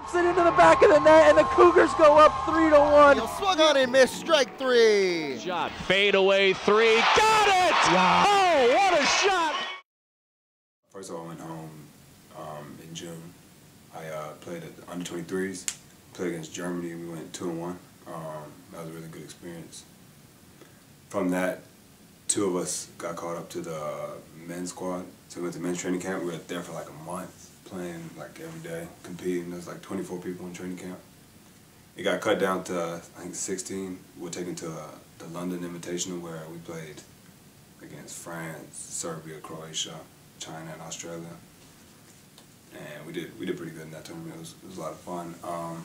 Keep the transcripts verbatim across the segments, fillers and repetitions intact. clips it into the back of the net, and the Cougars go up three to one. He swung on and missed, strike three. Shot, fade away three, got it! Wow. Oh, what a shot! First of all, I went home um, in June. I uh, played at the under twenty-threes, played against Germany. We went two and one. Um, that was a really good experience. From that, two of us got called up to the men's squad. So we went to men's training camp. We were there for like a month, playing like every day, competing. There's like twenty-four people in training camp. It got cut down to I think sixteen. We were taken to uh, the London Invitational, where we played against France, Serbia, Croatia, China, and Australia. And we did we did pretty good in that tournament. It was, it was a lot of fun. Um,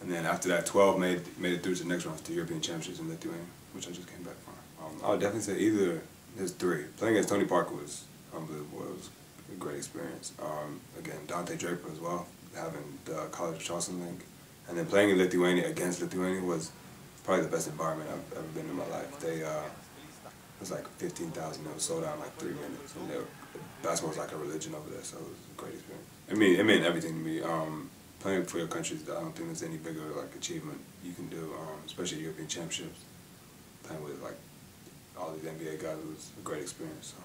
and then after that, twelve made made it through to the next round, to the European Championships in Lithuania, which I just came back from. Um, I would definitely say either, there's three. Playing against Tony Parker was unbelievable. It was a great experience. Um, again, Dante Draper as well, having the College of Charleston link. And then playing in Lithuania against Lithuania was probably the best environment I've ever been in my life. They, uh, it was like fifteen thousand, that was sold out in like three minutes. And they were, basketball was like a religion over there, so it was a great experience. I mean, it meant everything to me. Um, playing for your country, I don't think there's any bigger like achievement you can do, um, especially European Championships. Playing with like all these N B A guys, it was a great experience. So.